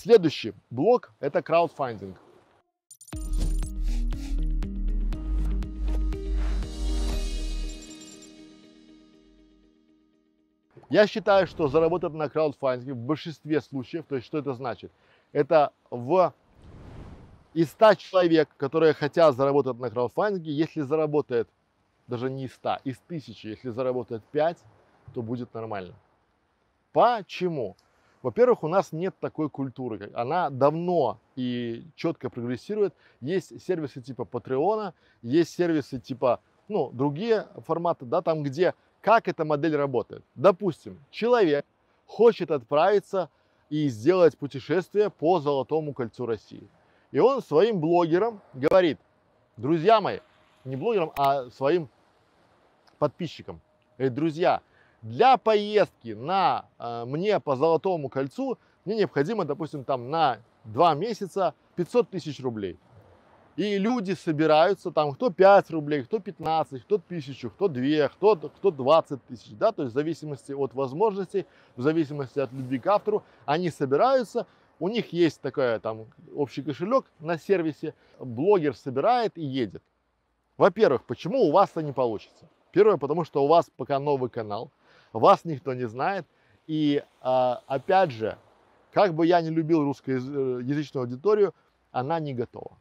Следующий блок – это краудфандинг. Я считаю, что заработать на краудфандинге в большинстве случаев, то есть что это значит? Это из 100 человек, которые хотят заработать на краудфандинге, если заработает, даже не из 100, из 1000, если заработает 5, то будет нормально. Почему? Во-первых, у нас нет такой культуры, она давно и четко прогрессирует. Есть сервисы типа Патреона, есть сервисы типа, другие форматы, да, там где, как эта модель работает. Допустим, человек хочет отправиться и сделать путешествие по Золотому кольцу России. И он своим блогерам говорит, друзья мои, не блогерам, а своим подписчикам, говорит, друзья, для поездки мне по Золотому кольцу мне необходимо, допустим, там на 2 месяца 500 тысяч рублей. И люди собираются, там кто 5 рублей, кто 15, кто 1000, кто 2, кто 20 тысяч, да, то есть в зависимости от возможностей, в зависимости от любви к автору, они собираются, у них есть такой там общий кошелек на сервисе, блогер собирает и едет. Во-первых, почему у вас это не получится? Первое, потому что у вас пока новый канал, вас никто не знает, и опять же, как бы я не любил русскоязычную аудиторию, она не готова.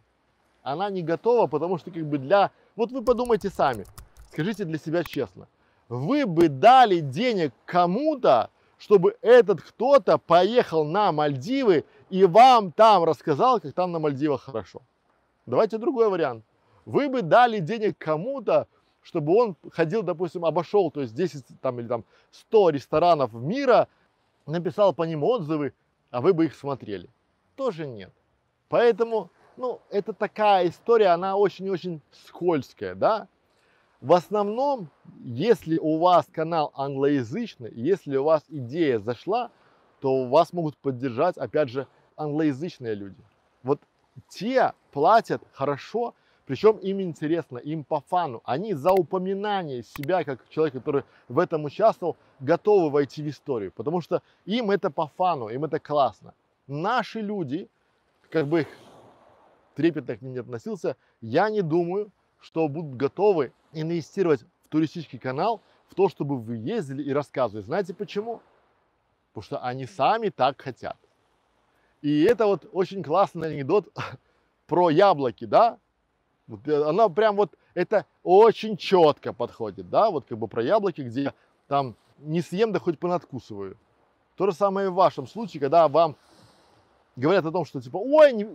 Она не готова, потому что вот вы подумайте сами, скажите для себя честно, вы бы дали денег кому-то, чтобы этот кто-то поехал на Мальдивы и вам там рассказал, как там на Мальдивах хорошо. Давайте другой вариант. Вы бы дали денег кому-то, чтобы он ходил, допустим, обошел, то есть 10 там, или там 100 ресторанов мира, написал по ним отзывы, а вы бы их смотрели. Тоже нет. Поэтому, это такая история, она очень-очень скользкая, да. В основном, если у вас канал англоязычный, если у вас идея зашла, то вас могут поддержать, опять же, англоязычные люди. Вот те платят хорошо, причем им интересно, им по фану. Они за упоминание себя, как человек, который в этом участвовал, готовы войти в историю. Потому что им это по фану, им это классно. Наши люди, как бы их трепетно к ним не относился, я не думаю, что будут готовы инвестировать в туристический канал, в то, чтобы вы ездили и рассказывали. Знаете почему? Потому что они сами так хотят. И это вот очень классный анекдот про яблоки, да? Она прям это очень четко подходит, да, про яблоки, где там не съем, да хоть понадкусываю. То же самое и в вашем случае, когда вам говорят о том, что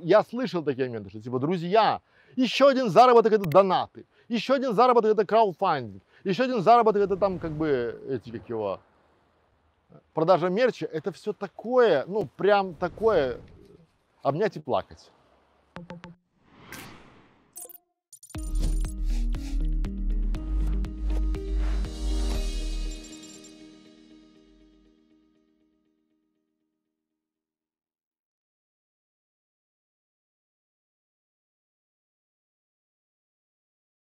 я слышал такие моменты, что друзья, еще один заработок это донаты, еще один заработок это краудфандинг, еще один заработок это там продажа мерча, это все такое, прям такое, обнять и плакать.